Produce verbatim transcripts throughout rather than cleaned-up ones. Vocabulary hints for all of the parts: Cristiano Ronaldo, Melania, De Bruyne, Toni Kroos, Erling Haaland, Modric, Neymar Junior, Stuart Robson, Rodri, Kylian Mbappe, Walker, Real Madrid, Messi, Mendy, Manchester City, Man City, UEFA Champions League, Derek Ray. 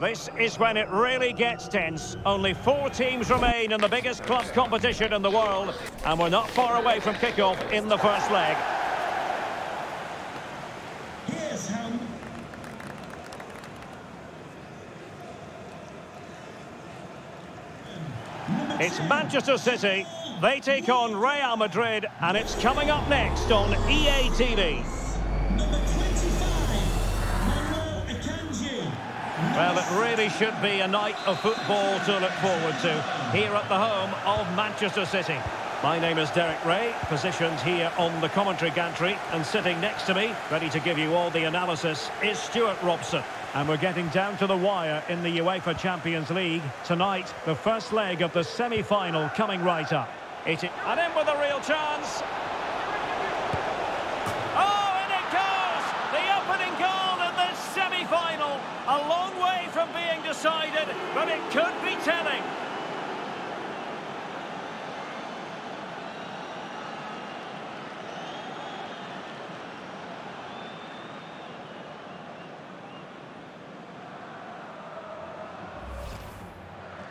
This is when it really gets tense. Only four teams remain in the biggest club competition in the world, and we're not far away from kickoff in the first leg. It's Manchester City. They take on Real Madrid, and it's coming up next on E A T V. Well, it really should be a night of football to look forward to here at the home of Manchester City. My name is Derek Ray, positioned here on the commentary gantry, and sitting next to me, ready to give you all the analysis, is Stuart Robson. And we're getting down to the wire in the UEFA Champions League. Tonight, the first leg of the semi-final coming right up. It, and in with a real chance. Oh, and it goes! The opening goal in this semi-final. A long way from being decided, but it could be telling.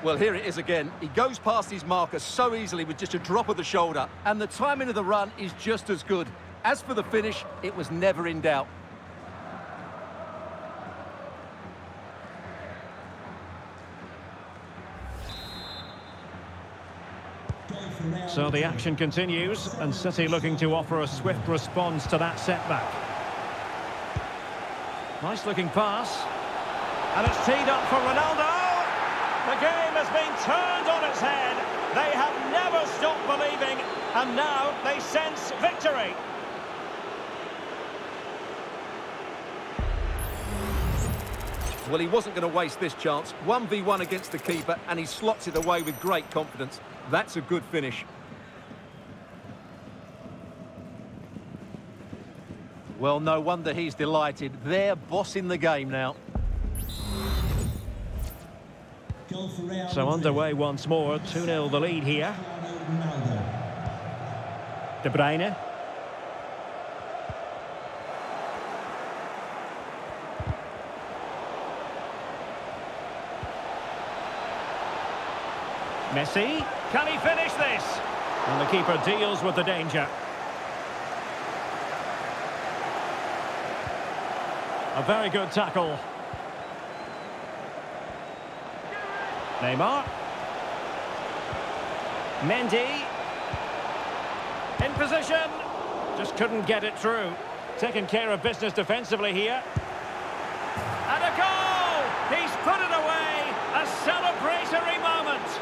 Well, here it is again. He goes past his marker so easily with just a drop of the shoulder, and the timing of the run is just as good. As for the finish, it was never in doubt. So the action continues, and City looking to offer a swift response to that setback. Nice looking pass, and it's teed up for Ronaldo. The game has been turned on its head. They have never stopped believing, and now they sense victory. Well, he wasn't going to waste this chance. one v one against the keeper, and he slots it away with great confidence. That's a good finish. Well, no wonder he's delighted. They're bossing the game now. So underway once more, two nil the lead here. De Bruyne. Messi, can he finish this? And the keeper deals with the danger. A very good tackle. Neymar. Mendy. In position. Just couldn't get it through. Taking care of business defensively here. And a goal! He's put it away. A celebratory moment.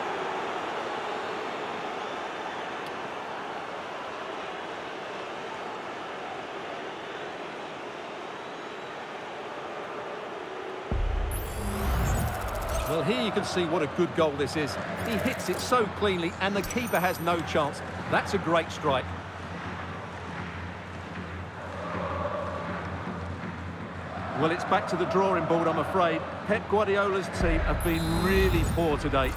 Well, here you can see what a good goal this is. He hits it so cleanly, and the keeper has no chance. That's a great strike. Well, it's back to the drawing board, I'm afraid. Pep Guardiola's team have been really poor today.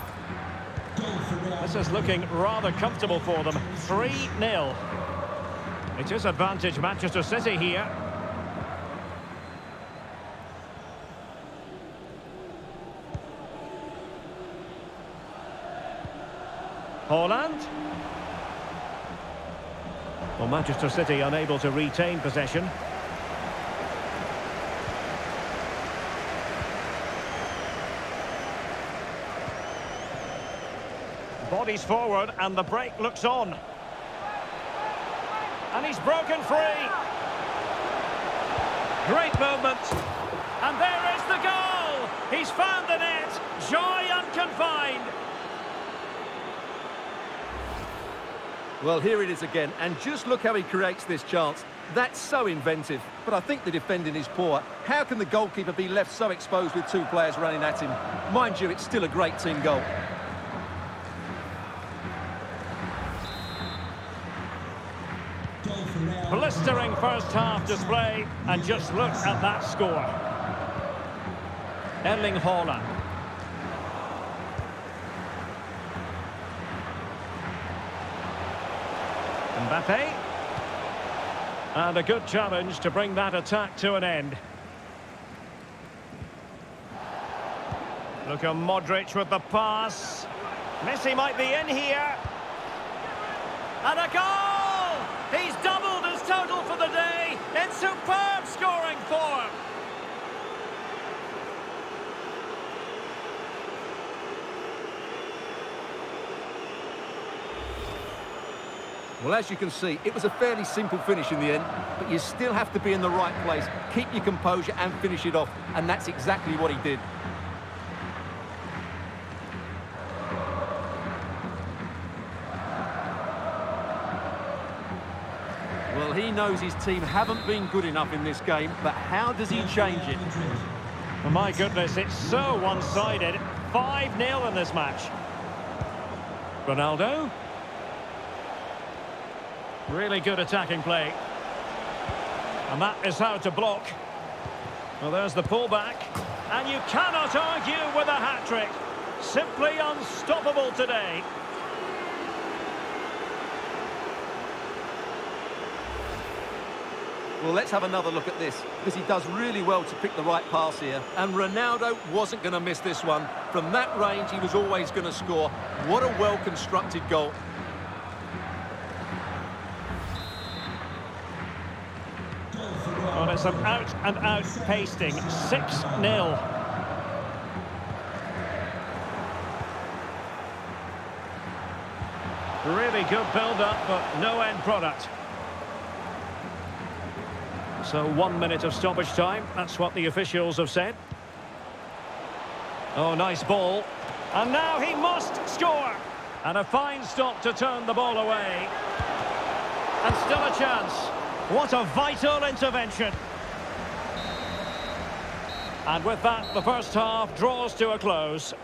This is looking rather comfortable for them. three nil. It is advantage Manchester City here. Haaland. Well, Manchester City unable to retain possession. Bodies forward, and the break looks on. And he's broken free. Great movement. And there is the goal. He's found the net. Joy unconfined. Well, here it is again, and just look how he creates this chance. That's so inventive, but I think the defending is poor. How can the goalkeeper be left so exposed with two players running at him? Mind you, it's still a great team goal. Blistering first-half display, and just look at that score. Erling Haaland. Mbappe, and a good challenge to bring that attack to an end. Look at Modric with the pass. Messi might be in here. And a goal! He's doubled his total for the day. It's superb scoring form. Well, as you can see, it was a fairly simple finish in the end, but you still have to be in the right place, keep your composure and finish it off, and that's exactly what he did. Well, he knows his team haven't been good enough in this game, but how does he change it? Well, my goodness, it's so one-sided. five nil in this match. Ronaldo. Really good attacking play. And that is how to block. Well, there's the pullback. And you cannot argue with a hat-trick. Simply unstoppable today. Well, let's have another look at this, because he does really well to pick the right pass here. And Ronaldo wasn't going to miss this one. From that range, he was always going to score. What a well-constructed goal. Some out-and-out pasting, six nil. Really good build-up, but no end product. So one minute of stoppage time, that's what the officials have said. Oh, nice ball. And now he must score. And a fine stop to turn the ball away. And still a chance. What a vital intervention. And with that, the first half draws to a close.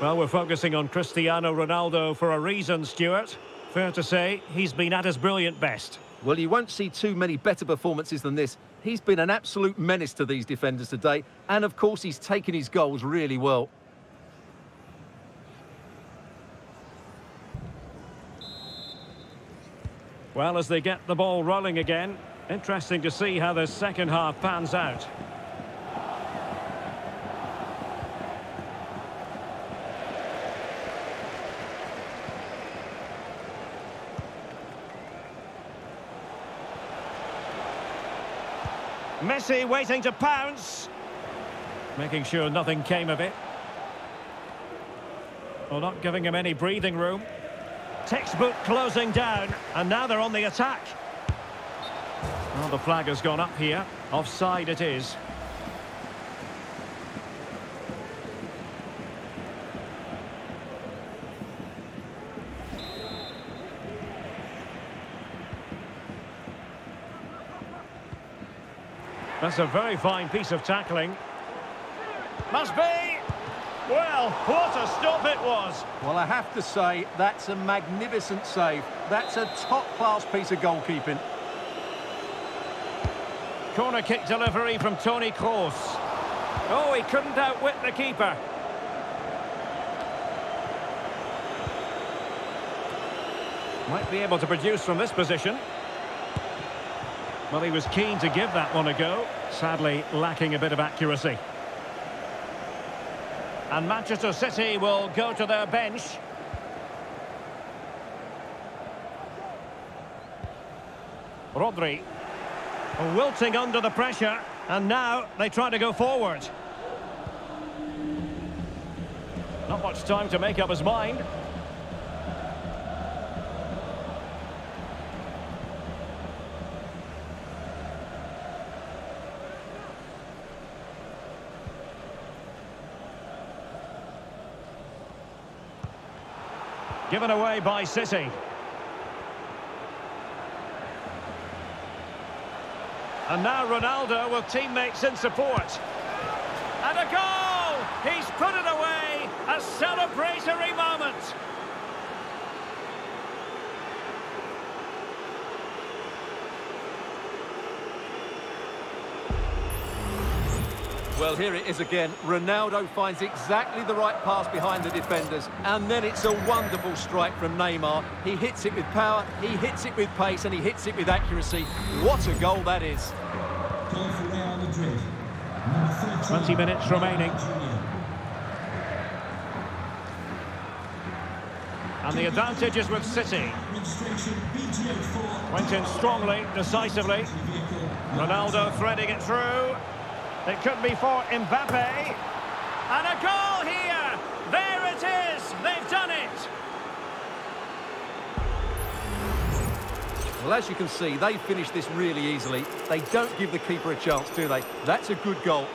Well, we're focusing on Cristiano Ronaldo for a reason, Stuart. Fair to say, he's been at his brilliant best. Well, you won't see too many better performances than this. He's been an absolute menace to these defenders today. And, of course, he's taken his goals really well. Well, as they get the ball rolling again, interesting to see how the second half pans out. Messi waiting to pounce, making sure nothing came of it. Well, not giving him any breathing room. Textbook closing down, and now they're on the attack. Well, the flag has gone up here. Offside it is. That's a very fine piece of tackling. Must be. Well, what a stop it was. Well, I have to say, that's a magnificent save. That's a top-class piece of goalkeeping. Corner kick delivery from Toni Kroos. Oh, he couldn't outwit the keeper. Might be able to produce from this position. Well, he was keen to give that one a go. Sadly, lacking a bit of accuracy. And Manchester City will go to their bench. Rodri, wilting under the pressure, and now they try to go forward. Not much time to make up his mind. Given away by City. And now Ronaldo with teammates in support. And a goal! He's put it away! A celebratory moment! Well, here it is again. Ronaldo finds exactly the right pass behind the defenders. And then it's a wonderful strike from Neymar. He hits it with power, he hits it with pace, and he hits it with accuracy. What a goal that is. goal for Real Madrid. twenty minutes remaining. And the advantage is with City. Went in strongly, decisively. Ronaldo threading it through. It could be for Mbappe. And a goal here! There it is! They've done it! Well, as you can see, they finished this really easily. They don't give the keeper a chance, do they? That's a good goal.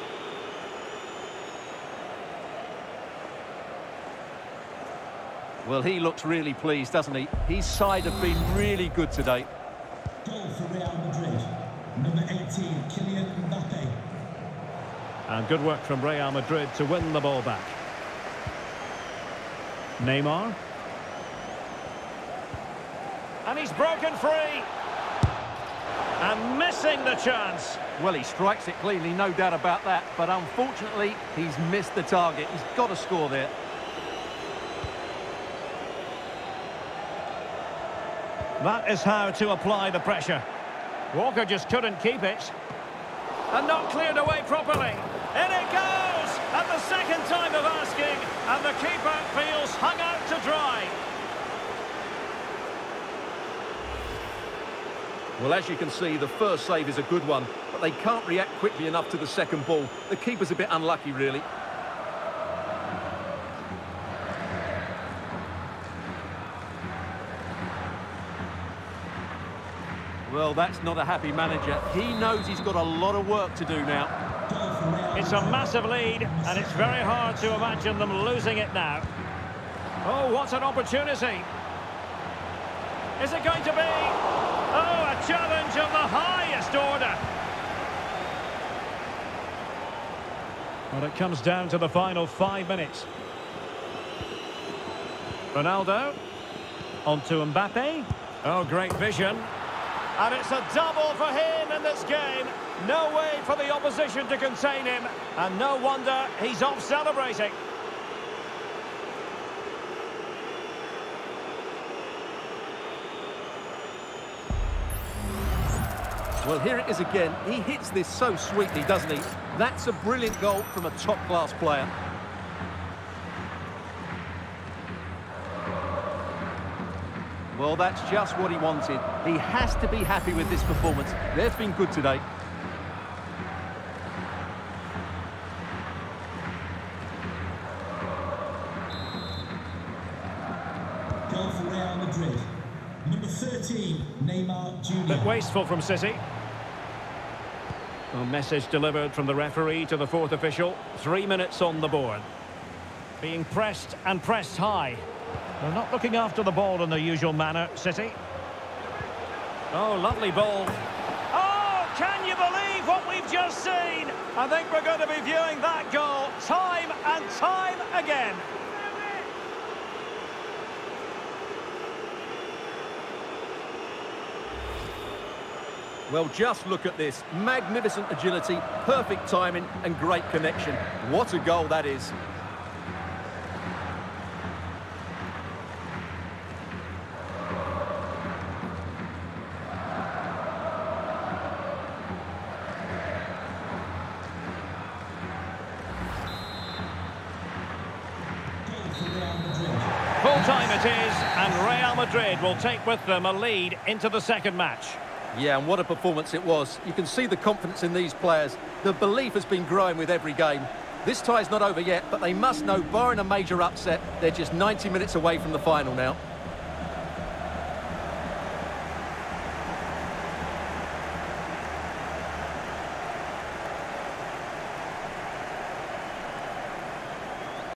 Well, he looks really pleased, doesn't he? His side have been really good today. Goal for Real Madrid. Number eighteen, Kylian Mbappe. And good work from Real Madrid to win the ball back. Neymar. And he's broken free. And missing the chance. Well, he strikes it cleanly, no doubt about that. But unfortunately, he's missed the target. He's got to score there. That is how to apply the pressure. Walker just couldn't keep it. And not cleared away properly. In it goes! At the second time of asking. And the keeper feels hung out to dry. Well, as you can see, the first save is a good one. But they can't react quickly enough to the second ball. The keeper's a bit unlucky, really. Well, that's not a happy manager. He knows he's got a lot of work to do now. It's a massive lead, and it's very hard to imagine them losing it now. Oh, what an opportunity. Is it going to be? Oh, a challenge of the highest order. Well, it comes down to the final five minutes. Ronaldo. On to Mbappe. Oh, great vision. And it's a double for him in this game. No way for the opposition to contain him. And no wonder he's off celebrating. Well, here it is again. He hits this so sweetly, doesn't he? That's a brilliant goal from a top-class player. Well, that's just what he wanted. He has to be happy with this performance. They've been good today. Goal for Real Madrid. Number thirteen, Neymar Junior But wasteful from City. A message delivered from the referee to the fourth official. Three minutes on the board. Being pressed and pressed high. They're not looking after the ball in the usual manner, City. Oh, lovely ball. Oh, can you believe what we've just seen? I think we're going to be viewing that goal time and time again. Well, just look at this. Magnificent agility, perfect timing, and great connection. What a goal that is. Full-time it is, and Real Madrid will take with them a lead into the second match. Yeah, and what a performance it was. You can see the confidence in these players. The belief has been growing with every game. This tie's not over yet, but they must know, barring a major upset, they're just ninety minutes away from the final now.